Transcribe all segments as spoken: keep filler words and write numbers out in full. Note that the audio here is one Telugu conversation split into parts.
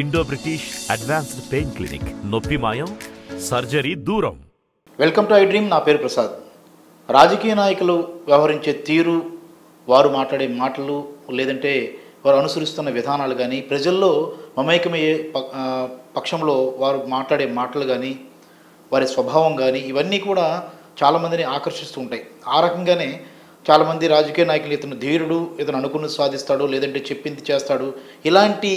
Indo British advanced pain clinic నొప్పి మాయం సర్జరీ దూరం. Welcome to iDream. నా పేరు ప్రసాద్. రాజకీయ నాయకులు వ్యవహరించే తీరు, వారు మాట్లాడే మాటలు, లేదంటే వారు అనుసరిస్తున్న విధానాలు కానీ, ప్రజల్లో మమేకమయ్యే పక్షంలో వారు మాట్లాడే మాటలు కానీ, వారి స్వభావం కానీ, ఇవన్నీ కూడా చాలామందిని ఆకర్షిస్తూ ఉంటాయి. ఆ రకంగానే చాలామంది రాజకీయ నాయకులు ఇతను ధీరుడు, ఇతను అనుకున్నది సాధిస్తాడు, లేదంటే చెప్పింది చేస్తాడు, ఇలాంటి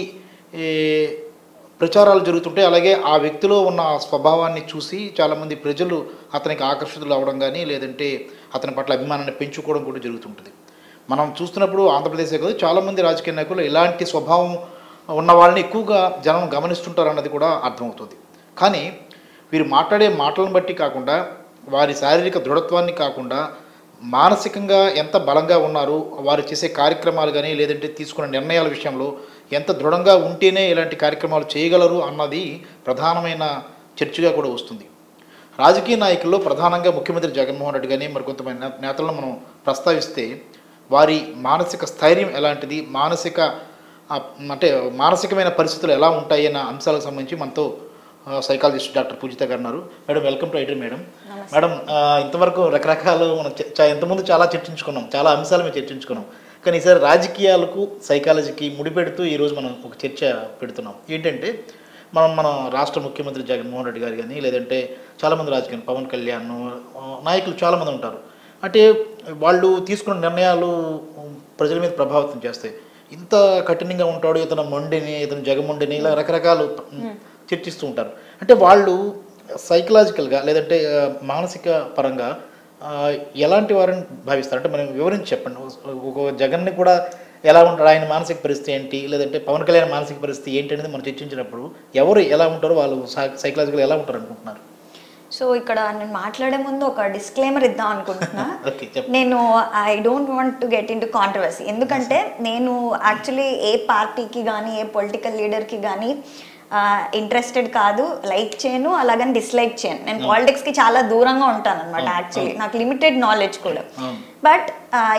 ప్రచారాలు జరుగుతుంటాయి. అలాగే ఆ వ్యక్తిలో ఉన్న స్వభావాన్ని చూసి చాలామంది ప్రజలు అతనికి ఆకర్షితులు అవ్వడం కానీ, లేదంటే అతని పట్ల అభిమానాన్ని పెంచుకోవడం కూడా జరుగుతుంటుంది. మనం చూస్తున్నప్పుడు ఆంధ్రప్రదేశే కాదు, చాలామంది రాజకీయ నాయకులు ఇలాంటి స్వభావం ఉన్న వాళ్ళని ఎక్కువగా జనం గమనిస్తుంటారన్నది కూడా అర్థమవుతుంది. కానీ వీరు మాట్లాడే మాటలను బట్టి కాకుండా, వారి శారీరక దృఢత్వాన్ని కాకుండా, మానసికంగా ఎంత బలంగా ఉన్నారు, వారు చేసే కార్యక్రమాలు కానీ, లేదంటే తీసుకున్న నిర్ణయాల విషయంలో ఎంత దృఢంగా ఉంటేనే ఇలాంటి కార్యక్రమాలు చేయగలరు అన్నది ప్రధానమైన చర్చగా కూడా వస్తుంది. రాజకీయ నాయకుల్లో ప్రధానంగా ముఖ్యమంత్రి జగన్మోహన్ రెడ్డి కానీ మరికొంతమంది నేతలను మనం ప్రస్తావిస్తే, వారి మానసిక స్థైర్యం ఎలాంటిది, మానసిక అంటే మానసికమైన పరిస్థితులు ఎలా ఉంటాయి అన్న అంశాలకు సంబంధించి మనతో సైకాలజిస్ట్ డాక్టర్ పూజిత గారు ఉన్నారు. Madam, welcome to iDream. Madam madam ఇంతవరకు రకరకాలు మనం ఇంతకుముందు చాలా చర్చించుకున్నాం, చాలా అంశాలు మేము చర్చించుకున్నాం. కానీ ఈసారి రాజకీయాలకు సైకాలజీకి ముడిపెడుతూ ఈరోజు మనం ఒక చర్చ పెడుతున్నాం. ఏంటంటే, మనం మన రాష్ట్ర ముఖ్యమంత్రి జగన్మోహన్ రెడ్డి గారు కానీ, లేదంటే చాలామంది రాజకీయ పవన్ కళ్యాణ్ నాయకులు చాలామంది ఉంటారు. అంటే వాళ్ళు తీసుకున్న నిర్ణయాలు ప్రజల మీద ప్రభావితం చేస్తాయి. ఇంత కఠినంగా ఉంటాడు ఇతను, మొండిని ఇతను జగమొండిని, ఇలా రకరకాలు చర్చిస్తూ ఉంటారు. అంటే వాళ్ళు సైకలాజికల్గా లేదంటే మానసిక పరంగా ఎలాంటి వారిని భావిస్తారు అంటే మనం వివరించి చెప్పండి. ఒక జగన్ని కూడా ఎలా ఉంటాడు, ఆయన మానసిక పరిస్థితి ఏంటి, లేదంటే పవన్ కళ్యాణ్ మానసిక పరిస్థితి ఏంటి అనేది మనం చర్చించినప్పుడు ఎవరు ఎలా ఉంటారో, వాళ్ళు సైకలాజికల్ ఎలా ఉంటారు అనుకుంటున్నారు. సో ఇక్కడ నేను మాట్లాడే ముందు ఒక డిస్క్లైమర్ ఇద్దాం అనుకుంటున్నా. నేను I don't want to get into controversy, ఎందుకంటే నేను యాక్చువల్లీ ఏ పార్టీకి కానీ ఏ పొలిటికల్ లీడర్కి కానీ ఇంట్రెస్టెడ్ కాదు, లైక్ చేయను, అలాగని డిస్లైక్ చేయను. నేను పాలిటిక్స్కి చాలా దూరంగా ఉంటాను అనమాట. యాక్చువల్లీ నాకు లిమిటెడ్ నాలెడ్జ్ కూడా. బట్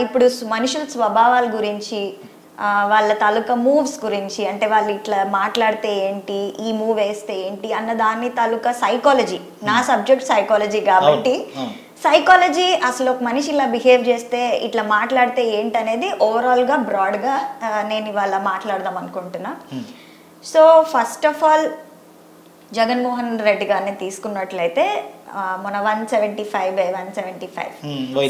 ఇప్పుడు మనుషుల స్వభావాల గురించి, వాళ్ళ తాలూకా మూవ్స్ గురించి, అంటే వాళ్ళు ఇట్లా మాట్లాడితే ఏంటి, ఈ మూవ్ వేస్తే ఏంటి అన్న దాన్ని తాలూకా సైకాలజీ, నా సబ్జెక్ట్ సైకాలజీ కాబట్టి సైకాలజీ అసలు ఒక మనిషి ఇలా బిహేవ్ చేస్తే ఇట్లా మాట్లాడితే ఏంటి అనేది ఓవరాల్గా బ్రాడ్గా నేను ఇవాళ మాట్లాడదాం అనుకుంటున్నా. So first of all Jaganmohan Reddy గారిని తీసుకున్నట్లయితే మన one seventy five by one seventy five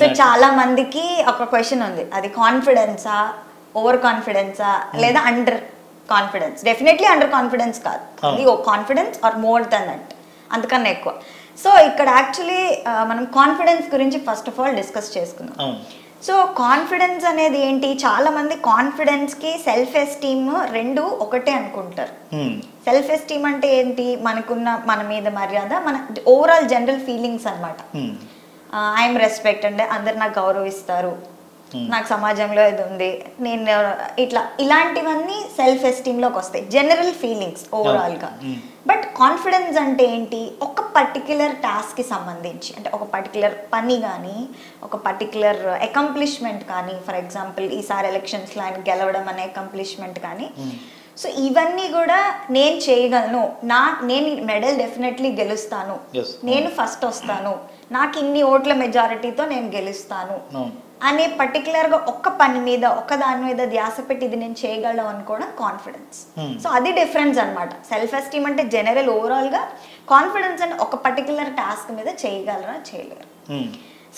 so చాలా మందికి ఒక క్వశ్చన్ ఉంది, అది కాన్ఫిడెన్సా, ఓవర్ కాన్ఫిడెన్సా, లేదా under confidence. Definitely under confidence కాదు, అది ఓ confidence or more than that, అంతకన్నా ఎక్కువ. సో ఇక్కడ యాక్చువల్లీ మనం కాన్ఫిడెన్స్ గురించి ఫస్ట్ ఆఫ్ ఆల్ డిస్కస్ చేసుకున్నాం. సో కాన్ఫిడెన్స్ అనేది ఏంటి, చాలా మంది కాన్ఫిడెన్స్ కి సెల్ఫ్ ఎస్టీమ్ రెండు ఒకటే అనుకుంటారు. సెల్ఫ్ ఎస్టీమ్ అంటే ఏంటి, మనకున్న మన మీద మర్యాద, మన ఓవరాల్ జనరల్ ఫీలింగ్స్ అనమాట. ఐఎమ్ రెస్పెక్ట్ అంటే అందరు నాకు గౌరవిస్తారు, నాకు సమాజంలో ఇది ఉంది, నేను ఇట్లా ఇలాంటివన్నీ సెల్ఫ్ ఎస్టీమ్లోకి వస్తాయి, జనరల్ ఫీలింగ్స్ ఓవరాల్గా. బట్ కాన్ఫిడెన్స్ అంటే ఏంటి, ఒక పర్టిక్యులర్ టాస్క్కి సంబంధించి, అంటే ఒక పర్టిక్యులర్ పని కానీ, ఒక పర్టిక్యులర్ అకంప్లిష్మెంట్ కానీ, ఫర్ ఎగ్జాంపుల్ ఈసారి ఎలక్షన్స్లో ఆయన గెలవడం అనే అకంప్లిష్మెంట్ కానీ, సో ఇవన్నీ కూడా నేను చేయగలను, నా నేను మెడల్ డెఫినెట్లీ గెలుస్తాను, నేను ఫస్ట్ వస్తాను, నాకు ఇన్ని ఓట్ల మెజారిటీతో నేను గెలుస్తాను అనే పర్టికులర్గా ఒక్క పని మీద, ఒక్క దాని మీద ధ్యాస పెట్టి ఇది నేను చేయగలను అనుకోవడం కాన్ఫిడెన్స్. సో అది డిఫరెన్స్ అనమాట. సెల్ఫ్ ఎస్టీమ్ అంటే జనరల్ ఓవరాల్గా, కాన్ఫిడెన్స్ అంటే ఒక పర్టికులర్ టాస్క్ మీద చేయగలరా చేయలేరు.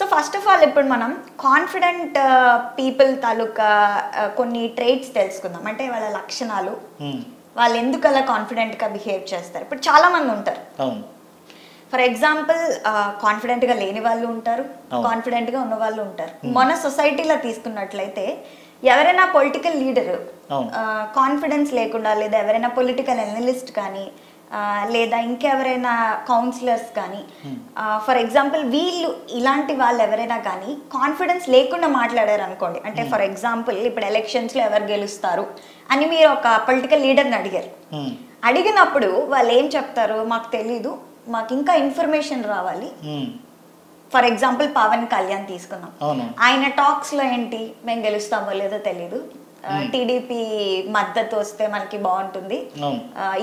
సో ఫస్ట్ ఆఫ్ ఆల్ ఇప్పుడు మనం కాన్ఫిడెంట్ పీపుల్ తాలూకా కొన్ని ట్రేట్స్ తెలుసుకుందాం, అంటే వాళ్ళ లక్షణాలు, వాళ్ళు ఎందుకు అలా కాన్ఫిడెంట్గా బిహేవ్ చేస్తారు. ఇప్పుడు చాలామంది ఉంటారు, ఫర్ ఎగ్జాంపుల్ కాన్ఫిడెంట్గా లేని వాళ్ళు ఉంటారు, కాన్ఫిడెంట్గా ఉన్న వాళ్ళు ఉంటారు. మన సొసైటీలో తీసుకున్నట్లయితే ఎవరైనా పొలిటికల్ లీడరు కాన్ఫిడెన్స్ లేకుండా, లేదా ఎవరైనా పొలిటికల్ అనలిస్ట్ కానీ, లేదా ఇంకెవరైనా కౌన్సిలర్స్ కానీ, ఫర్ ఎగ్జాంపుల్ వీళ్ళు ఇలాంటి వాళ్ళు ఎవరైనా కానీ కాన్ఫిడెన్స్ లేకుండా మాట్లాడారు అనుకోండి, అంటే ఫర్ ఎగ్జాంపుల్ ఇప్పుడు ఎలక్షన్స్లో ఎవరు గెలుస్తారు అని మీరు ఒక పొలిటికల్ లీడర్ని అడిగారు. అడిగినప్పుడు వాళ్ళు ఏం చెప్తారు, మాకు తెలీదు, మాకు ఇంకా ఇన్ఫర్మేషన్ రావాలి. ఫర్ ఎగ్జాంపుల్ పవన్ కళ్యాణ్ తీసుకున్నాం, ఆయన టాక్స్లో ఏంటి, మేము గెలుస్తామో లేదో తెలీదు, టీడీపీ మద్దతు వస్తే మనకి బాగుంటుంది,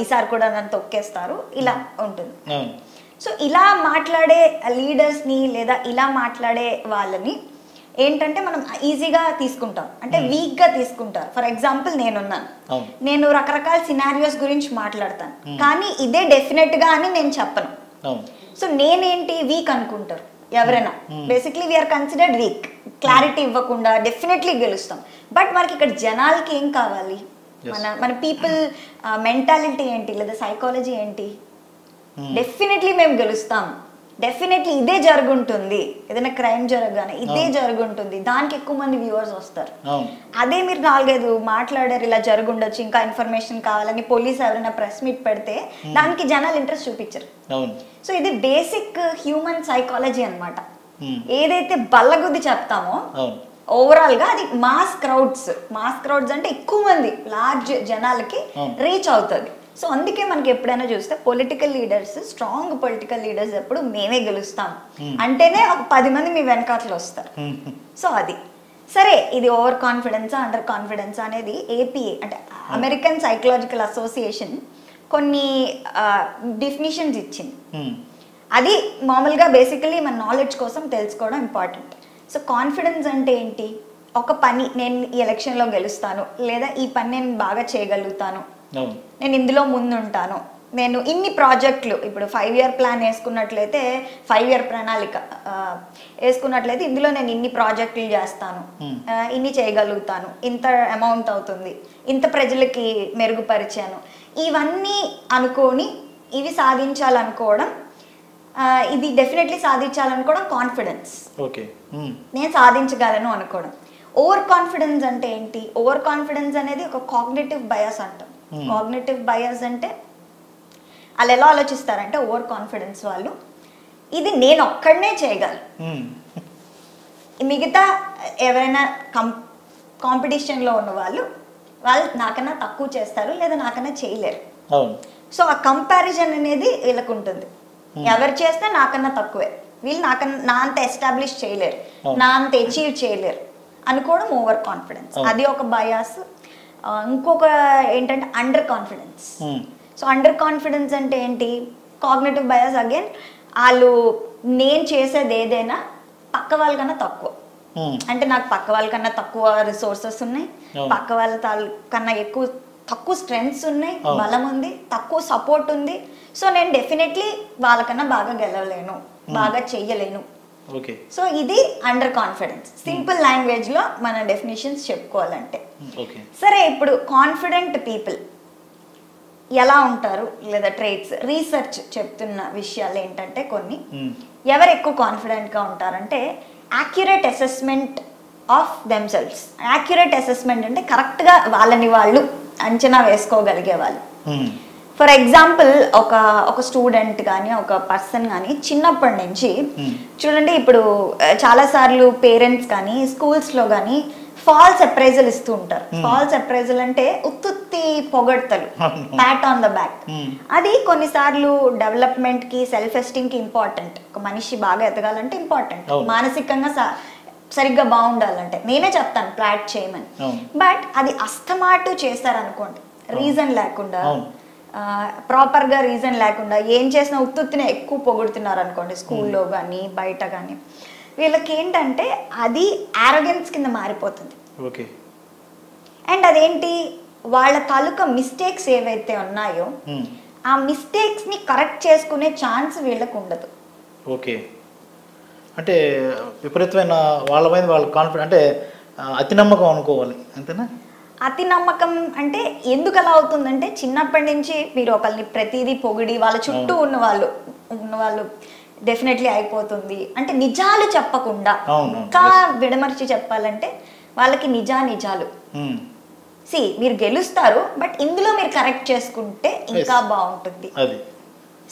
ఈసారి కూడా నన్ను తొక్కేస్తారు ఇలా ఉంటుంది. సో ఇలా మాట్లాడే లీడర్స్ని లేదా ఇలా మాట్లాడే వాళ్ళని ఏంటంటే మనం ఈజీగా తీసుకుంటాం, అంటే వీక్గా తీసుకుంటారు. ఫర్ ఎగ్జాంపుల్ నేనున్నాను, నేను రకరకాల సినారియోస్ గురించి మాట్లాడతాను, కానీ ఇదే డెఫినెట్గా అని నేను చెప్పను. సో నేనేంటి వీక్ అనుకుంటారు ఎవరైనా, basically we're considered weak, clarity ఇవ్వకుండా డెఫినెట్లీ గెలుస్తాం. బట్ మనకి ఇక్కడ జనాలకి ఏం కావాలి, మన మన పీపుల్ మెంటాలిటీ ఏంటి లేదా సైకాలజీ ఏంటి, డెఫినెట్లీ మేము గెలుస్తాం, డెఫినెట్లీ ఇదే జరుగుంటుంది, ఏదైనా క్రైమ్ జరగగానే ఇదే జరుగుంటుంది, దానికి ఎక్కువ మంది వ్యూవర్స్ వస్తారు. అదే మీరు నాలుగైదు మాట్లాడారు ఇలా జరుగుండొచ్చు, ఇంకా ఇన్ఫర్మేషన్ కావాలని పోలీస్ ఎవరైనా ప్రెస్ మీట్ పెడితే దానికి జనాలు ఇంట్రెస్ట్ చూపించరు. సో ఇది బేసిక్ హ్యూమన్ సైకాలజీ అనమాట. ఏదైతే బల్లగుద్ది చెప్తామో ఓవరాల్ గా అది మాస్ క్రౌడ్స్, మాస్ క్రౌడ్స్ అంటే ఎక్కువ మంది లార్జ్ జనాలకి రీచ్ అవుతుంది. సో అందుకే మనకి ఎప్పుడైనా చూస్తే political leaders, strong political leaders ఎప్పుడు మేమే గెలుస్తాం అంటేనే ఒక పది మంది మీ వెనకాతలు వస్తారు. సో అది సరే, ఇది ఓవర్ కాన్ఫిడెన్సా అండర్ కాన్ఫిడెన్సా అనేది ఏపీఏ అంటే అమెరికన్ సైకలాజికల్ అసోసియేషన్ కొన్ని డెఫినేషన్స్ ఇచ్చింది. అది మామూలుగా బేసికలీ మన నాలెడ్జ్ కోసం తెలుసుకోవడం ఇంపార్టెంట్. సో కాన్ఫిడెన్స్ అంటే ఏంటి, ఒక పని నేను ఈ ఎలక్షన్లో గెలుస్తాను, లేదా ఈ పని నేను బాగా చేయగలుగుతాను, నేను ఇందులో ముందుంటాను, నేను ఇన్ని ప్రాజెక్టులు ఇప్పుడు ఫైవ్ ఇయర్ ప్లాన్ వేసుకున్నట్లయితే ఫైవ్ ఇయర్ ప్రణాళిక వేసుకున్నట్లయితే ఇందులో నేను ఇన్ని ప్రాజెక్టులు చేస్తాను, ఇన్ని చేయగలుగుతాను, ఇంత అమౌంట్ అవుతుంది, ఇంత ప్రజలకి మెరుగుపరిచాను, ఇవన్నీ అనుకోని ఇవి సాధించాలనుకోవడం, ఇది డెఫినెట్లీ సాధించాలనుకోవడం కాన్ఫిడెన్స్, నేను సాధించగలను అనుకోవడం. ఓవర్ కాన్ఫిడెన్స్ అంటే ఏంటి, ఓవర్ కాన్ఫిడెన్స్ అనేది ఒక కాగ్నిటివ్ బయాస్ అంటాం. కాగ్నిటివ్ బయాస్ అంటే వాళ్ళు ఎలా ఆలోచిస్తారంటే ఓవర్ కాన్ఫిడెన్స్ వాళ్ళు ఇది నేను ఒక్కడనే చేయగలను, మిగతా ఎవరైనా కం కాంపిటీషన్లో ఉన్న వాళ్ళు వాళ్ళు నాకన్నా తక్కువ చేస్తారు లేదా నాకన్నా చేయలేరు. సో ఆ కంపారిజన్ అనేది వీళ్ళకు ఉంటుంది, ఎవరు చేస్తే నాకన్నా తక్కువే, వీళ్ళు నాకన్నా నా అంత ఎస్టాబ్లిష్ చేయలేరు, నా అంత అచీవ్ చేయలేరు అనుకోవడం ఓవర్ కాన్ఫిడెన్స్, అది ఒక బయాస్. ఇంకొక ఏంటంటే under confidence. So under confidence అంటే ఏంటి, కాగ్నిటివ్ బయాస్ అగైన్, వాళ్ళు నేను చేసేది ఏదైనా పక్క వాళ్ళకన్నా తక్కువ, అంటే నాకు పక్క వాళ్ళకన్నా తక్కువ రిసోర్సెస్ ఉన్నాయి, పక్క వాళ్ళ కన్నా ఎక్కువ తక్కువ స్ట్రెంగ్స్ ఉన్నాయి, బలం ఉంది, తక్కువ సపోర్ట్ ఉంది, సో నేను డెఫినెట్లీ వాళ్ళకన్నా బాగా గెలవలేను, బాగా చెయ్యలేను. సో ఇది అండర్ కాన్ఫిడెన్స్, సింపుల్ లాంగ్వేజ్ లో మన డెఫినేషన్స్ చెప్పుకోవాలంటే. సరే, ఇప్పుడు కాన్ఫిడెంట్ పీపుల్ ఎలా ఉంటారు లేదా ట్రేట్స్, రీసెర్చ్ చెప్తున్న విషయాలు ఏంటంటే కొన్ని, ఎవరు ఎక్కువ కాన్ఫిడెంట్ గా ఉంటారంటే accurate assessment of themselves. Accurate assessment అంటే కరెక్ట్ గా వాళ్ళని వాళ్ళు అంచనా వేసుకోగలిగే వాళ్ళు. ఫర్ ఎగ్జాంపుల్ ఒక ఒక స్టూడెంట్ కానీ ఒక పర్సన్ కానీ చిన్నప్పటి నుంచి చూడండి, ఇప్పుడు చాలాసార్లు పేరెంట్స్ కానీ స్కూల్స్లో కానీ ఫాల్స్ అప్రైజల్ ఇస్తూ ఉంటారు. ఫాల్స్ అప్రైజల్ అంటే ఉత్తుత్తి పొగడతలు, ప్యాట్ ఆన్ ద బ్యాక్. అది కొన్నిసార్లు డెవలప్మెంట్కి, సెల్ఫ్ ఎస్టీమ్కి ఇంపార్టెంట్, ఒక మనిషి బాగా ఎదగాలంటే ఇంపార్టెంట్, మానసికంగా సరిగ్గా బాగుండాలంటే. నేనే చెప్తాను ప్లాట్ చేయమని, బట్ అది అస్తమాటు చేస్తారనుకోండి రీజన్ లేకుండా, ప్రాపర్గా రీజన్ లేకుండా ఏం చేసినా ఉత్తుత్తినే ఎక్కువ పొగుడుతున్నారు అనుకోండి స్కూల్లో కానీ బయట కానీ, వీళ్ళకి ఏంటంటే అది ఆరోగెన్స్ కింద మారిపోతుంది. ఓకే, అండ్ అదేంటి వాళ్ళ తాలూకా మిస్టేక్స్ ఏవైతే ఉన్నాయో ఆ మిస్టేక్స్ని కరెక్ట్ చేసుకునే ఛాన్స్ వీళ్ళకు ఉండదు. ఓకే, అంటే విపరీతమైన వాళ్ళ మీద వాళ్ళ కాన్ఫిడెన్స్ అంటే అతి నమ్మకం అనుకోవాలి, అంతేనా? అతి నమ్మకం అంటే ఎందుకు అలా అవుతుందంటే చిన్నప్పటి నుంచి మీరు ఒకరిని ప్రతిదీ పొగిడి వాళ్ళ చుట్టూ ఉన్నవాళ్ళు ఉన్నవాళ్ళు డెఫినెట్లీ అయిపోతుంది అంటే నిజాలు చెప్పకుండా, ఇంకా విడమర్చి చెప్పాలంటే వాళ్ళకి నిజా నిజాలు సి మీరు గెలుస్తారు, బట్ ఇందులో మీరు కరెక్ట్ చేసుకుంటే ఇంకా బాగుంటుంది,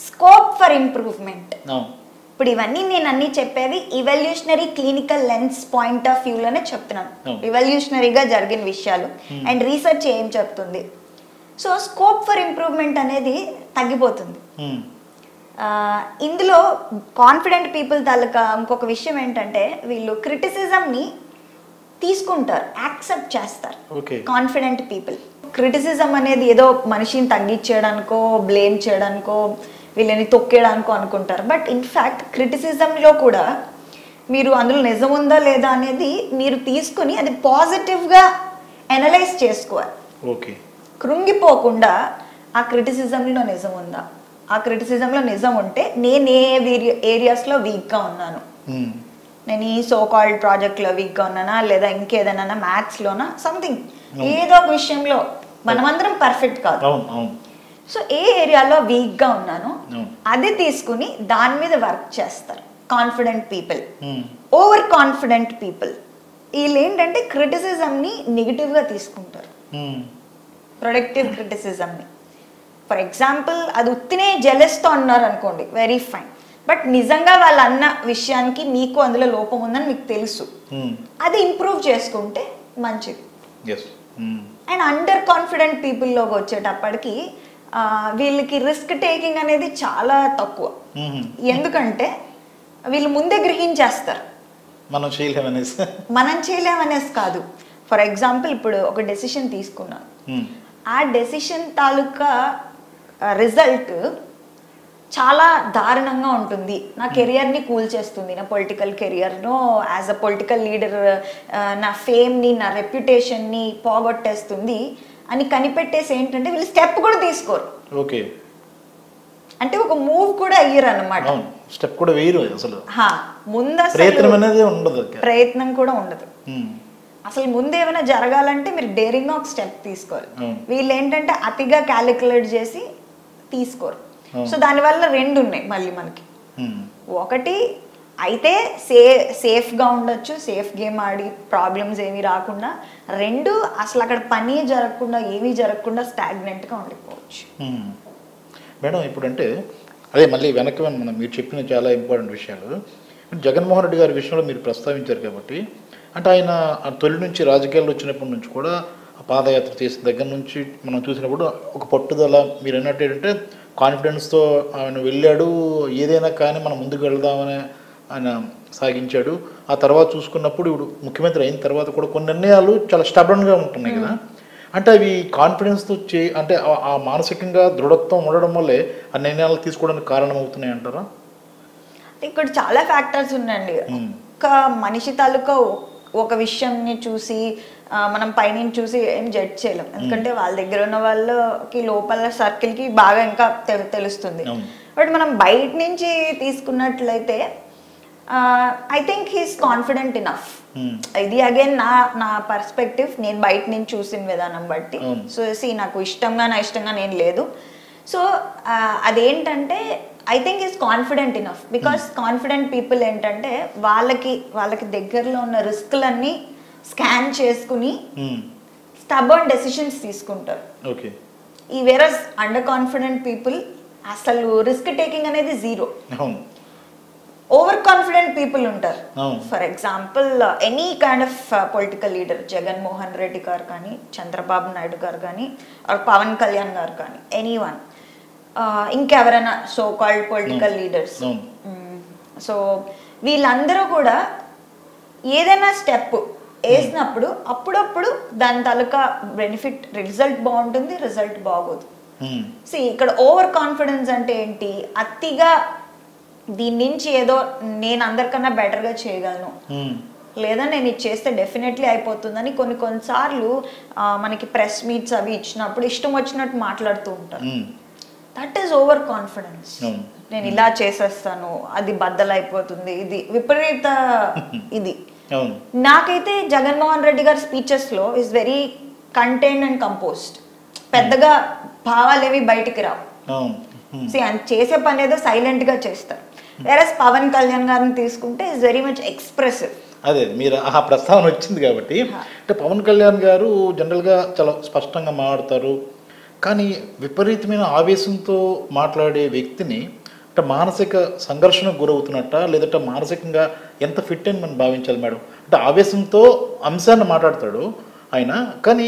స్కోప్ ఫర్ ఇంప్రూవ్మెంట్. ఇప్పుడు ఇవన్నీ నేను అన్ని చెప్పేవి evolutionary clinical lens point of వ్యూలోనే చెప్తున్నాను, ఇవల్యూషనరీగా జరిగిన విషయాలు అండ్ రీసెర్చ్ ఏం చెప్తుంది. సో స్కోప్ ఫర్ ఇంప్రూవ్మెంట్ అనేది తగ్గిపోతుంది. ఇందులో కాన్ఫిడెంట్ పీపుల్ తాలూకా ఇంకొక విషయం ఏంటంటే వీళ్ళు క్రిటిసిజంని తీసుకుంటారు, యాక్సెప్ట్ చేస్తారు కాన్ఫిడెంట్ పీపుల్. క్రిటిసిజం అనేది ఏదో మనిషిని తగ్గించడానికో బ్లేమ్ చేయడానికో వీళ్ళని తొక్కేయడానికో అనుకుంటారు. బట్ ఇన్ఫ్యాక్ట్ క్రిటిసిజంలో కూడా మీరు అందులో నిజం ఉందా లేదా అనేది మీరు తీసుకుని అది పాజిటివ్గా అనలైజ్ చేసుకోవాలి. ఓకే, కృంగిపోకుండా ఆ క్రిటిసిజంలో నిజం ఉందా, ఆ క్రిటిసిజంలో నిజం ఉంటే నేను ఏ ఏరియాస్లో వీక్గా ఉన్నాను, నేను ఈ సో కాల్డ్ ప్రాజెక్ట్లో వీక్గా ఉన్నానా లేదా ఇంకేదైనా మ్యాథ్స్లోనా సంథింగ్ ఏదో ఒక విషయంలో మనమందరం పర్ఫెక్ట్ కాదు. సో ఏ ఏరియాలో వీక్గా ఉన్నానో అది తీసుకుని దాని మీద వర్క్ చేస్తారు confident people. Over confident people వీళ్ళు ఏంటంటే క్రిటిసిజంని నెగిటివ్గా తీసుకుంటారు, ప్రొడక్టివ్ క్రిటిసిజంని. ఫర్ ఎగ్జాంపుల్ అది ఉత్తినే జెలస్తో అన్నారు అనుకోండి, వెరీ ఫైన్. బట్ నిజంగా వాళ్ళు అన్న విషయానికి మీకు అందులో లోపం ఉందని మీకు తెలుసు, అది ఇంప్రూవ్ చేసుకుంటే మంచిది. అండ్ అండర్ కాన్ఫిడెంట్ పీపుల్లోకి వచ్చేటప్పటికి వీళ్ళకి రిస్క్ టేకింగ్ అనేది చాలా తక్కువ. ఎందుకంటే వీళ్ళు ముందే గ్రహించేస్తారు మనం చేయలేమనేసి మనం చేయలేమనేసి కాదు. ఫర్ ఎగ్జాంపుల్ ఇప్పుడు ఒక డెసిషన్ తీసుకున్నాను, ఆ డెసిషన్ తాలూకా రిజల్ట్ చాలా దారుణంగా ఉంటుంది, నా కెరియర్ని కూల్ చేస్తుంది, నా పొలిటికల్ కెరియర్ను యాజ్ అ పొలిటికల్ లీడర్, నా ఫేమ్ని నా రెప్యుటేషన్ని పోగొట్టేస్తుంది అని కనిపెట్టేసి ఏంటంటే వీళ్ళు స్టెప్ కూడా తీసుకోరు. ఓకే, అంటే ఒక మూవ్ కూడా అయ్యారు అనమాట, స్టెప్ కూడా వేయరు, అసలు ముందు ప్రయత్నం కూడా ఉండదు. అసలు ముందు ఏమైనా జరగాలంటే మీరు డేరింగ్గా ఒక స్టెప్ తీసుకోవాలి, వీళ్ళు ఏంటంటే అతిగా క్యాలిక్యులేట్ చేసి తీసుకోరు. సో దానివల్ల రెండు ఉన్నాయి మళ్ళీ మనకి. ఒకటి అయితే సే సేఫ్గా ఉండొచ్చు, సేఫ్ గేమ్ ఆడి ప్రాబ్లమ్స్ ఏమీ రాకుండా. రెండు అసలు అక్కడ పని జరగకుండా ఏమీ జరగకుండా స్టాగ్నెంట్గా ఉండిపోవచ్చు. మేడం ఇప్పుడు అంటే అదే మళ్ళీ వెనక్కి మనం మీరు చెప్పిన చాలా ఇంపార్టెంట్ విషయాలు జగన్మోహన్ రెడ్డి గారి విషయంలో మీరు ప్రస్తావించారు కాబట్టి, అంటే ఆయన తొలి నుంచి రాజకీయాల్లో వచ్చినప్పటి నుంచి కూడా పాదయాత్ర చేసిన దగ్గర నుంచి మనం చూసినప్పుడు ఒక పట్టుదల, మీరు అన్నట్టు ఏంటంటే కాన్ఫిడెన్స్తో ఆయన వెళ్ళాడు, ఏదైనా కానీ మనం ముందుకు వెళదామని ఆయన సాగించాడు. ఆ తర్వాత చూసుకున్నప్పుడు ఇప్పుడు ముఖ్యమంత్రి అయిన తర్వాత కూడా కొన్ని నిర్ణయాలు చాలా స్టబర్న్గా ఉంటున్నాయి కదా, అంటే అవి కాన్ఫిడెన్స్తో చే అంటే ఆ మానసికంగా దృఢత్వం ఉండడం వల్లే ఆ నిర్ణయాలు తీసుకోవడానికి కారణమవుతున్నాయి అంటారా? ఇక్కడ చాలా ఫ్యాక్టర్స్ ఉన్నాయండి. ఒక్క మనిషి తాలూకా ఒక విషయంని చూసి మనం పైన చూసి ఏం జడ్జ్ చేయలేం, ఎందుకంటే వాళ్ళ దగ్గర ఉన్న వాళ్ళకి లోపల సర్కిల్కి బాగా ఇంకా తెలుస్తుంది. బట్ మనం బయట నుంచి తీసుకున్నట్లయితే I think he's confident enough. ఇది అగైన్ నా నా పర్స్పెక్టివ్, నేను బయట నేను చూసిన విధానం బట్టి. సో సి నాకు ఇష్టంగా నా ఇష్టంగా నేను లేదు. సో అదేంటంటే I think is confident enough because confident people ఏంటంటే వాళ్ళకి వాళ్ళకి దగ్గరలో ఉన్న రిస్క్లన్నీ స్కాన్ చేసుకుని స్టబర్న్ డెసిషన్స్ తీసుకుంటారు. ఓకే, ఈ వేరస్ అండర్ కాన్ఫిడెంట్ పీపుల్ అసలు రిస్క్ టేకింగ్ అనేది జీరో. ఓవర్ కాన్ఫిడెంట్ పీపుల్ ఉంటారు. For example any kind of political leader, Jaganmohan Reddy గారు కానీ, చంద్రబాబు నాయుడు గారు కానీ, పవన్ కళ్యాణ్ గారు కానీ, ఎనీ వన్ ఇంకెవరైనా so called political leaders. So వీళ్ళందరూ కూడా ఏదైనా స్టెప్ వేసినప్పుడు అప్పుడప్పుడు దాని తాలూకా బెనిఫిట్ రిజల్ట్ బాగుంటుంది, రిజల్ట్ బాగోదు. సో ఇక్కడ ఓవర్ కాన్ఫిడెన్స్ అంటే ఏంటి, అతిగా దీని నుంచి ఏదో నేను అందరికన్నా బెటర్గా చేయగలను లేదా నేను ఇది చేస్తే డెఫినెట్లీ అయిపోతుందని కొన్ని కొన్నిసార్లు మనకి ప్రెస్ మీట్స్ అవి ఇచ్చినప్పుడు ఇష్టం వచ్చినట్టు మాట్లాడుతూ ఉంటారు. That is over confidence. నేను ఇలా చేసేస్తాను, అది బద్దలైపోతుంది, ఇది విపరీత ఇది. నాకైతే జగన్మోహన్ రెడ్డి గారి స్పీచెస్లో is very contained and composed, పెద్దగా భావాలేవి బయటికి రావు. చేసే పని ఏదో సైలెంట్గా చేస్తారు. వేరస్ పవన్ కళ్యాణ్ గారిని తీసుకుంటే ఈజ్ వెరీ మచ్ ఎక్స్ప్రెసివ్. అదే మీరు ఆ ప్రస్తావన వచ్చింది కాబట్టి, అంటే పవన్ కళ్యాణ్ గారు జనరల్గా చాలా స్పష్టంగా మాట్లాడతారు, కానీ విపరీతమైన ఆవేశంతో మాట్లాడే వ్యక్తిని అంటే మానసిక సంఘర్షణకు గురవుతున్నట్ట, లేదంటే మానసికంగా ఎంత ఫిట్ అని మనం భావించాలి మేడం? అంటే ఆవేశంతో అంశాన్ని మాట్లాడతాడు ఆయన, కానీ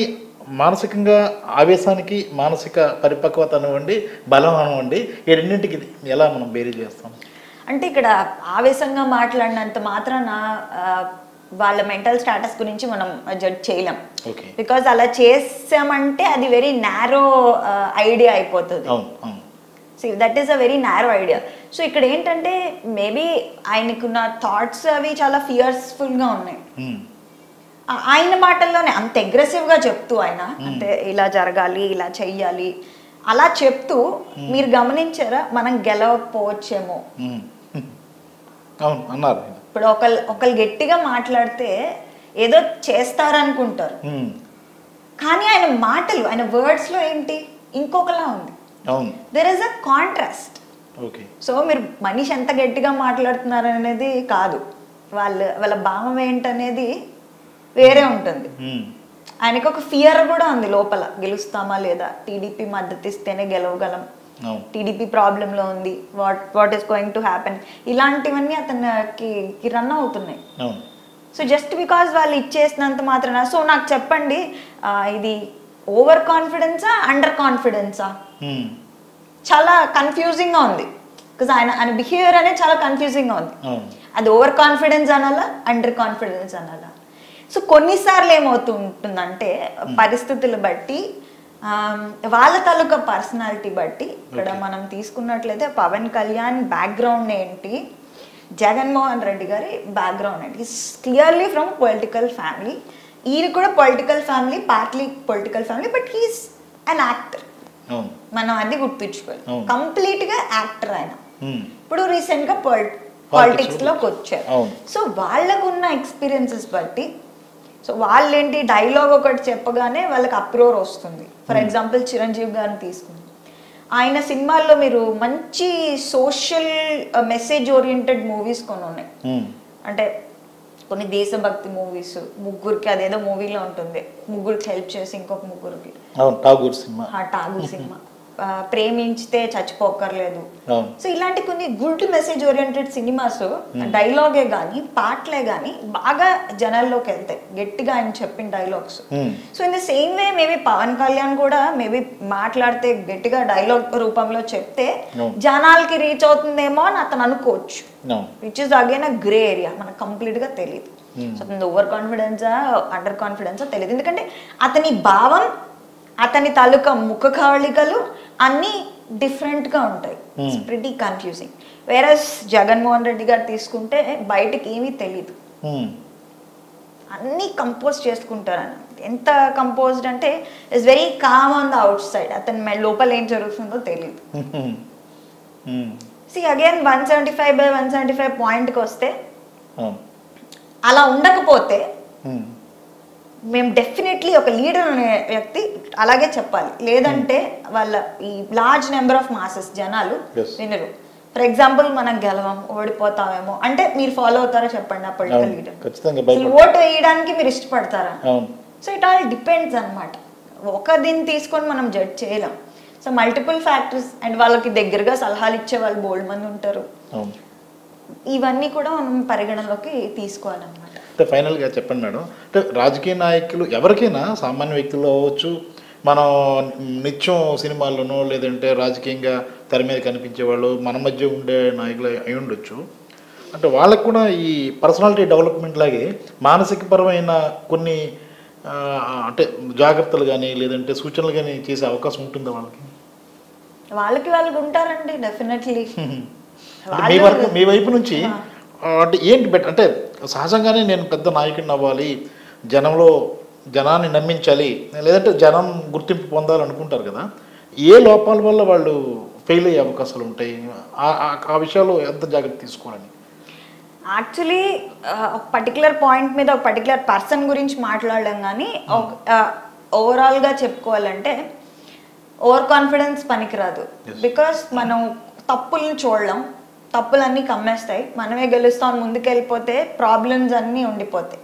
మానసికంగా ఆవేశానికి మానసిక పరిపక్వత అనివ్వండి, బలం అనివ్వండి, ఈ రెండింటికి ఎలా మనం బేరీ చేస్తాం? అంటే ఇక్కడ ఆవేశంగా మాట్లాడినంత మాత్రాన వాళ్ళ మెంటల్ స్టేటస్ గురించి మనం జడ్జ్ చేయలేం బికాజ్ అలా చేసామంటే అది వెరీ నారో ఐడియా అయిపోతుంది. So that is a very narrow idea. So ఇక్కడ ఏంటంటే మేబీ ఆయనకున్న థాట్స్ అవి చాలా ఫియర్స్ఫుల్గా ఉన్నాయి. ఆయన మాటల్లోనే అంత అగ్రెసివ్గా చెప్తూ ఆయన అంటే ఇలా జరగాలి ఇలా చెయ్యాలి అలా చెప్తూ మీరు గమనించారా మనం గెలవకపోవచ్చేమో అన్నారు. ఇప్పుడు ఒకళ్ళు ఒకళ్ళు గట్టిగా మాట్లాడితే ఏదో చేస్తారనుకుంటారు కానీ ఆయన మాటలు ఆయన వర్డ్స్లో ఏంటి ఇంకొకలా ఉంది. There is a contrast. So మీరు మనిషి ఎంత గట్టిగా మాట్లాడుతున్నారు అనేది కాదు వాళ్ళ వాళ్ళ భావం ఏంటనేది వేరే ఉంటుంది. ఆయనకు ఒక ఫియర్ కూడా ఉంది లోపల గెలుస్తామా లేదా టీడీపీ మద్దతు ఇస్తేనే గెలవగలం టీడీపీ ప్రాబ్లంలో ఉంది what what is going to happen ఇలాంటివన్నీ అతనికి రన్ అవుతున్నాయి. సో జస్ట్ బికాజ్ వాళ్ళు ఇచ్చేసినంత మాత్రమే సో నాకు చెప్పండి ఇది ఓవర్ కాన్ఫిడెన్సా అండర్ కాన్ఫిడెన్సా చాలా కన్ఫ్యూజింగ్గా ఉంది బికాజ్ ఆయన ఆయన బిహేవియర్ అనేది చాలా కన్ఫ్యూజింగ్గా ఉంది. అది ఓవర్ కాన్ఫిడెన్స్ అనాలా అండర్ కాన్ఫిడెన్స్ అనాలా. సో కొన్నిసార్లు ఏమవుతుంటుందంటే పరిస్థితులు బట్టి వాళ్ళ తాలూకా పర్సనాలిటీ బట్టి ఇక్కడ మనం తీసుకున్నట్లయితే పవన్ కళ్యాణ్ బ్యాక్గ్రౌండ్ ఏంటి జగన్మోహన్ రెడ్డి గారి బ్యాక్గ్రౌండ్ ఏంటి is clearly from political family. ఈయన కూడా political family party political family but he's an actor మనం అది గుర్తుంచుకోవాలి కంప్లీట్గా యాక్టర్ ఆయన. ఇప్పుడు రీసెంట్గా పొలి పాలిటిక్స్లోకి వచ్చారు. సో వాళ్ళకున్న ఎక్స్పీరియన్సెస్ బట్టి సో వాళ్ళు ఏంటి డైలాగ్ ఒకటి చెప్పగానే వాళ్ళకి అప్రోర్ వస్తుంది. ఫర్ ఎగ్జాంపుల్ చిరంజీవి గారిని తీసుకుంది ఆయన సినిమాల్లో మీరు మంచి సోషల్ మెసేజ్ ఓరియంటెడ్ మూవీస్ కొన్ని ఉన్నాయి అంటే కొన్ని దేశభక్తి మూవీస్ ముగ్గురికి అదేదో మూవీలో ఉంటుంది ముగ్గురికి హెల్ప్ చేసి ఇంకొక ముగ్గురికి ఠాగూర్ సినిమా ఠాగూర్ సినిమా ప్రేమించితే చచ్చిపోకర్లేదు. సో ఇలాంటి కొన్ని గుడ్ మెసేజ్ ఓరియంటెడ్ సినిమాస్ డైలాగే కానీ పాటలే కానీ బాగా జనాల్లోకి వెళ్తాయి గట్టిగా ఆయన చెప్పిన dialogues. So in the same way maybe Pawan Kalyan కూడా మేబీ మాట్లాడితే గట్టిగా డైలాగ్ రూపంలో చెప్తే జనాలకి రీచ్ అవుతుందేమో అని అతను అనుకోవచ్చు which is again a grey area మనకు కంప్లీట్గా తెలియదు. సో అతను ఓవర్ కాన్ఫిడెన్సా అండర్ కాన్ఫిడెన్సా తెలియదు ఎందుకంటే అతని భావం అతని తాలూకా ముఖ కవళికలు అన్నీ డిఫరెంట్గా ఉంటాయి it's pretty confusing. Versus Jaganmohan Reddy గారు తీసుకుంటే బయటకి ఏమీ తెలీదు అన్నీ కంపోజ్ చేసుకుంటారు అని ఎంత కంపోజ్డ్ అంటే it's very calm on the outside అతని లోపల ఏం జరుగుతుందో తెలీదు. See again one seventy five by one seventy five పాయింట్కి వస్తే అలా ఉండకపోతే మేము డెఫినెట్లీ ఒక లీడర్ అనే వ్యక్తి అలాగే చెప్పాలి లేదంటే వాళ్ళ ఈ లార్జ్ నెంబర్ ఆఫ్ మాసెస్ జనాలు వినరు. ఫర్ ఎగ్జాంపుల్ మనం గెలవం ఓడిపోతామేమో అంటే మీరు ఫాలో అవుతారా చెప్పండి ఆ పొలిటికల్ లీడర్ ఓటు వేయడానికి మీరు ఇష్టపడతారా. సో ఇట్ ఆల్ డిపెండ్స్ అనమాట ఒక దీన్ని తీసుకొని మనం జడ్జ్ చేయలేం. సో మల్టిపుల్ ఫ్యాక్టర్స్ అండ్ వాళ్ళకి దగ్గరగా సలహాలు ఇచ్చే వాళ్ళు బోల్డ్ మంది ఉంటారు ఇవన్నీ కూడా మనం పరిగణలోకి తీసుకోవాలన్నమాట. అంటే ఫైనల్గా చెప్పండి మేడం అంటే రాజకీయ నాయకులు ఎవరికైనా సామాన్య వ్యక్తులు అవ్వచ్చు మనం నిత్యం సినిమాల్లోనో లేదంటే రాజకీయంగా తెర మీద కనిపించే వాళ్ళు మన మధ్య ఉండే నాయకులు అయి ఉండొచ్చు అంటే వాళ్ళకు కూడా ఈ పర్సనాలిటీ డెవలప్మెంట్ లాగే మానసికపరమైన కొన్ని అంటే జాగ్రత్తలు కానీ లేదంటే సూచనలు కానీ చేసే అవకాశం ఉంటుందా వాళ్ళకి వాళ్ళకి వాళ్ళకి ఉంటారండి డెఫినెట్లీ. మీ వరకు మీ వైపు నుంచి అంటే ఏంటి బెటర్ అంటే సహజంగానే నేను పెద్ద నాయకుడిని అవ్వాలి జనంలో జనాన్ని నమ్మించాలి లేదంటే జనం గుర్తింపు పొందాలనుకుంటారు కదా ఏ లోపాల వల్ల వాళ్ళు ఫెయిల్ అయ్యే అవకాశాలు ఉంటాయి ఆ విషయాల్లో ఎంత జాగ్రత్త తీసుకోవాలని. యాక్చువల్లీ ఒక పర్టికులర్ పాయింట్ మీద ఒక పర్టికులర్ పర్సన్ గురించి మాట్లాడడం కానీ ఓవరాల్గా చెప్పుకోవాలంటే ఓవర్ కాన్ఫిడెన్స్ పనికిరాదు బికాస్ మనం తప్పులను చూడడం తప్పులన్నీ కమ్మేస్తాయి మనమే గెలుస్తాం ముందుకెళ్ళిపోతే ప్రాబ్లమ్స్ అన్నీ ఉండిపోతాయి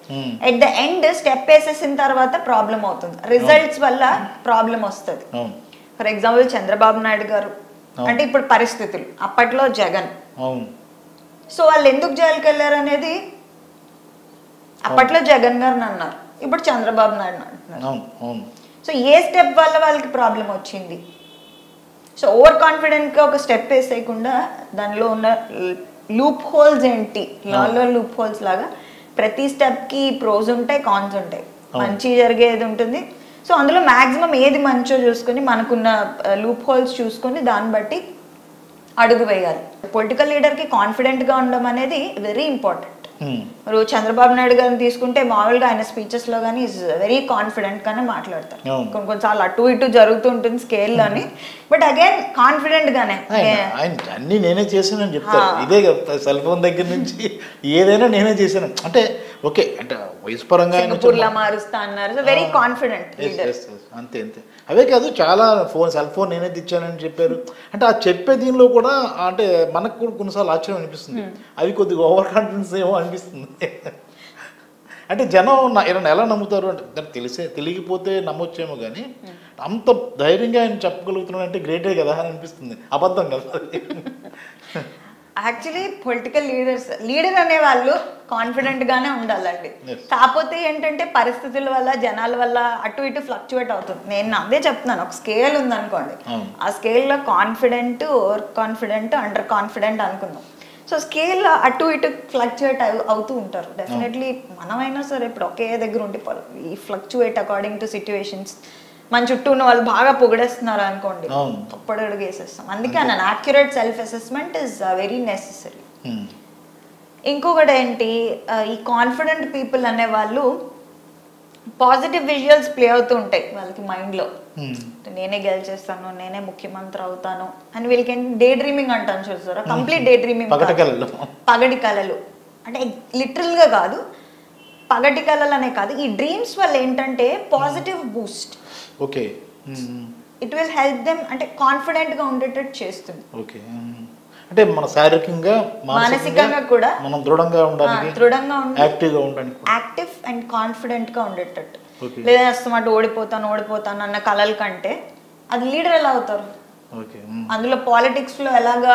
ఎట్ ద ఎండ్ స్టెప్ వేసేసిన తర్వాత ప్రాబ్లం అవుతుంది రిజల్ట్స్ వల్ల ప్రాబ్లం వస్తుంది. ఫర్ ఎగ్జాంపుల్ చంద్రబాబు నాయుడు గారు అంటే ఇప్పుడు పరిస్థితులు అప్పట్లో జగన్ సో వాళ్ళు ఎందుకు జైలుకి వెళ్ళారు అనేది అప్పట్లో జగన్ గారు అన్నారు ఇప్పుడు చంద్రబాబు నాయుడు అంటున్నారు. సో ఏ స్టెప్ వల్ల వాళ్ళకి ప్రాబ్లం వచ్చింది. సో ఓవర్ కాన్ఫిడెంట్గా ఒక స్టెప్ వేసేయకుండా దానిలో ఉన్న లూప్ హోల్స్ ఏంటి లాలో లూప్ హోల్స్ లాగా ప్రతి స్టెప్ కి ప్రోస్ ఉంటాయి, కాన్స్ ఉంటాయి, మంచి జరిగేది ఉంటుంది. సో అందులో మాక్సిమం ఏది మంచో చూసుకొని మనకున్న లూప్ హోల్స్ చూసుకొని దాన్ని బట్టి అడుగు వేయాలి. పొలిటికల్ లీడర్కి కాన్ఫిడెంట్గా ఉండడం అనేది వెరీ ఇంపార్టెంట్. మీరు చంద్రబాబు నాయుడు గారిని తీసుకుంటే మామూలుగా ఆయన స్పీచెస్లో కానీ ఈజ్ వెరీ కాన్ఫిడెంట్గానే మాట్లాడతారు. కొన్ని కొన్నిసార్లు అటు ఇటు జరుగుతూ ఉంటుంది స్కేల్ అని, బట్ అగైన్ కాన్ఫిడెంట్గానే అన్నీ నేనే చేశానని చెప్తాను. ఇదే చెప్తాను, సెల్ ఫోన్ దగ్గర నుంచి ఏదైనా నేనే చేశాను అంటే ఓకే అంటే వయసు పరంగా ఊర్లా మారుస్తా అన్నారు, వెరీ కాన్ఫిడెంట్ అంతే అంతే. అవే కాదు చాలా ఫోన్ సెల్ ఫోన్ నేనే తెచ్చానని చెప్పారు. అంటే ఆ చెప్పే దీనిలో కూడా అంటే మనకు కూడా కొన్నిసార్లు ఆశ్చర్యం అనిపిస్తుంది, అవి కొద్దిగా ఓవర్ కాన్ఫిడెన్స్ ఏమో అనిపిస్తుంది. అంటే జనం ఏమైనా ఎలా నమ్ముతారు అంటే దాన్ని తెలిసే తెలియకపోతే నమ్మొచ్చేమో, కానీ అంత ధైర్యంగా ఆయన చెప్పగలుగుతున్నాడు అంటే గ్రేటే కదా అని అనిపిస్తుంది. అబద్ధం కదా యాక్చువల్లీ. పొలిటికల్ లీడర్స్ లీడర్ అనే వాళ్ళు కాన్ఫిడెంట్గానే ఉండాలండి. కాకపోతే ఏంటంటే పరిస్థితుల వల్ల జనాల వల్ల అటు ఇటు ఫ్లక్చువేట్ అవుతుంది. నేను అదే చెప్తున్నాను, ఒక స్కేల్ ఉందనుకోండి, ఆ స్కేల్లో confident, over confident, under confident అనుకుందాం. సో స్కేల్ అటు ఇటు ఫ్లక్చువేట్ అవుతూ ఉంటారు డెఫినెట్లీ. మనమైనా సరే ఇప్పుడు ఒకే దగ్గర ఉండిపోవాలి, ఈ ఫ్లక్చువేట్ అకార్డింగ్ టు సిచ్యువేషన్స్. మన చుట్టూ ఉన్న వాళ్ళు బాగా పొగిడేస్తున్నారు అనుకోండి, తప్పుడు అడుగు వేసేస్తాం. అందుకే అన్న accurate self assessment is very necessary. ఇంకొకటి ఏంటి, ఈ కాన్ఫిడెంట్ పీపుల్ అనే వాళ్ళు పాజిటివ్ విజువల్స్ ప్లే అవుతూ ఉంటాయి వాళ్ళకి మైండ్లో. నేనే గెలిచేస్తాను, నేనే ముఖ్యమంత్రి అవుతాను అని వీళ్ళకి డే డ్రీమింగ్ అంటాను చూస్తారా, కంప్లీట్ డే డ్రీమింగ్, పగటి కళలు. అంటే లిటరల్గా కాదు, పగటి కళలు అనే కాదు, ఈ డ్రీమ్స్ వల్ల ఏంటంటే positive boost. Okay, it will help them, అంటే కాన్ఫిడెంట్ గా ఉండేటట్టు చేస్తుంది. ఓకే, అంటే మన శారీరకంగా మానసికంగా కూడా మనం దృఢంగా ఉండాలి, దృఢంగా ఉండాలి, యాక్టివ్ గా ఉండాలి, యాక్టివ్ అండ్ కాన్ఫిడెంట్ గా ఉండేటట్టు. లేదా అసలు ఓడిపోతాను ఓడిపోతాను అన్న కళల కంటే అది లీడర్ ఎలా అవుతారు. ఓకే, అందులో పాలిటిక్స్ లో ఎలాగా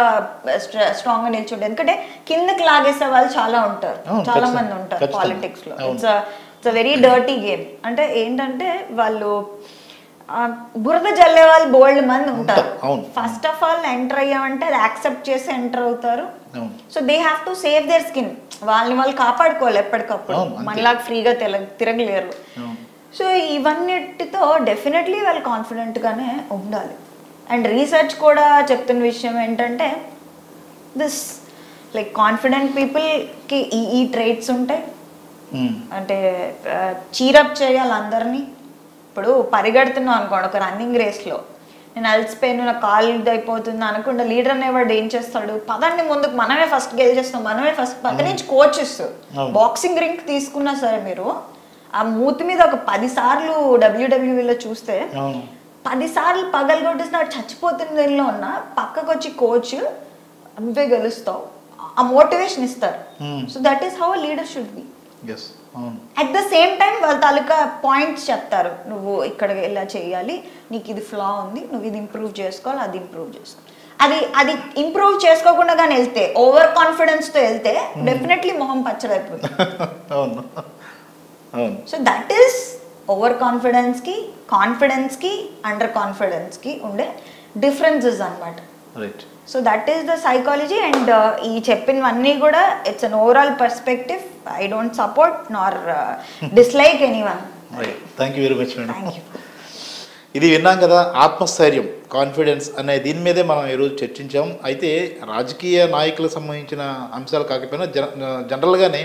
స్ట్రాంగ్ గా నిల్చుంటారు, ఎందుకంటే కిందకి లాగేసే వాళ్ళు చాలా ఉంటారు, చాలా మంది ఉంటారు పాలిటిక్స్ లో. It's it's very dirty game. అంటే ఏంటంటే వాళ్ళు బురద జల్లే వాళ్ళు బోల్డ్ మంది ఉంటారు. ఫస్ట్ ఆఫ్ ఆల్ ఎంటర్ అయ్యామంటే అది యాక్సెప్ట్ చేసి ఎంటర్ అవుతారు. So they have to save their skin, వాళ్ళని వాళ్ళు కాపాడుకోవాలి ఎప్పటికప్పుడు, మనలాగా ఫ్రీగా తిరగలేరు. సో ఇవన్నిటితో డెఫినెట్లీ వాళ్ళు కాన్ఫిడెంట్గానే ఉండాలి. అండ్ రీసెర్చ్ కూడా చెప్తున్న విషయం ఏంటంటే దిస్ లైక్ కాన్ఫిడెంట్ పీపుల్కి ఈ ఈ ట్రైట్స్ ఉంటాయి. అంటే చీరప్ చేయాలి అందరినీ. ఇప్పుడు పరిగెడుతున్నాం అనుకోండి ఒక రన్నింగ్ రేస్లో, నేను అలసిపోయాను, నా కాలు అయిపోతుంది అనుకుంటే లీడర్ అనేవాడు ఏం చేస్తాడు, పదండి ముందుకు, మనమే ఫస్ట్ గెలిచేస్తాం, మనమే ఫస్ట్. పక్క నుంచి కోచ్ ఇస్తారు. బాక్సింగ్ రింగ్ తీసుకున్నా సరే మీరు ఆ మూతి మీద ఒక పది సార్లు డబ్ల్యూడబ్ల్యూఈలో చూస్తే పదిసార్లు పగలు కొట్టేసిన చచ్చిపోతున్న ఇల్లు ఉన్న పక్కకు వచ్చి కోచ్ నువ్వే గెలుస్తావు ఆ మోటివేషన్ ఇస్తారు. So that is how a leader should be. At the same time వాళ్ళ తాలూకా పాయింట్స్ చెప్తారు, నువ్వు ఇక్కడ ఇలా చేయాలి, నీకు ఇది ఫ్లా ఉంది, నువ్వు ఇది ఇంప్రూవ్ చేసుకోవాలి, అది ఇంప్రూవ్ చేసుకోవాలి. అది అది ఇంప్రూవ్ చేసుకోకుండా కానీ వెళ్తే, ఓవర్ కాన్ఫిడెన్స్తో వెళ్తే డెఫినెట్లీ మొహం పచ్చడైపోతుంది. సో దట్ ఈస్ ఓవర్ కాన్ఫిడెన్స్కి, కాన్ఫిడెన్స్కి, అండర్ కాన్ఫిడెన్స్కి ఉండే డిఫరెన్సెస్ అన్నమాట. Right, so that is the psychology. And ఈ చెప్పినవన్నీ కూడా it's an overall perspective. I don't support nor uh, dislike anyone. Right. Thank you very much, madam. Thank you. ఇది విన్నాం కదా, ఆత్మస్థైర్యం, కాన్ఫిడెన్స్ అనే దీని మీదే మనం ఈరోజు చర్చించాం. అయితే రాజకీయ నాయకులకు సంబంధించిన అంశాలు కాకపోయినా జన జనరల్గానే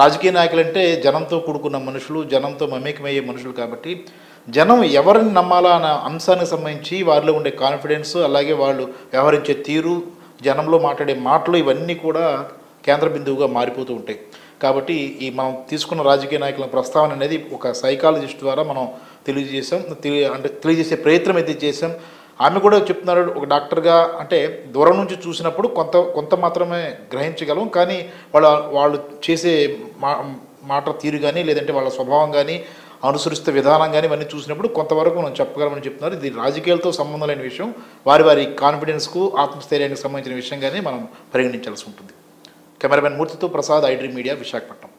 రాజకీయ నాయకులు అంటే జనంతో కూడుకున్న మనుషులు, జనంతో మమేకమయ్యే మనుషులు. కాబట్టి జనం ఎవరిని నమ్మాలా అన్న అంశానికి సంబంధించి వారిలో ఉండే కాన్ఫిడెన్స్, అలాగే వాళ్ళు వ్యవహరించే తీరు, జనంలో మాట్లాడే మాటలు, ఇవన్నీ కూడా కేంద్ర బిందువుగా మారిపోతూ ఉంటాయి. కాబట్టి ఈ మనం తీసుకున్న రాజకీయ నాయకుల ప్రస్తావన అనేది ఒక సైకాలజిస్ట్ ద్వారా మనం తెలియజేసాం, తెలియ అంటే తెలియజేసే ప్రయత్నం అయితే చేసాం. ఆమె కూడా చెప్తున్నారు ఒక డాక్టర్గా, అంటే దూరం నుంచి చూసినప్పుడు కొంత కొంత మాత్రమే గ్రహించగలం, కానీ వాళ్ళ వాళ్ళు చేసే మా మాట తీరు కానీ, లేదంటే వాళ్ళ స్వభావం కానీ, అనుసరిస్తే విధానం కానీ, ఇవన్నీ చూసినప్పుడు కొంతవరకు మనం చెప్పగలమని చెప్తున్నారు. ఇది రాజకీయాలతో సంబంధం లేని విషయం, వారి వారి కాన్ఫిడెన్స్కు, ఆత్మస్థైర్యానికి సంబంధించిన విషయంగానే మనం పరిగణించాల్సి ఉంటుంది. కెమెరామెన్ మూర్తితో Prasad, I dream media, Visakhapatnam.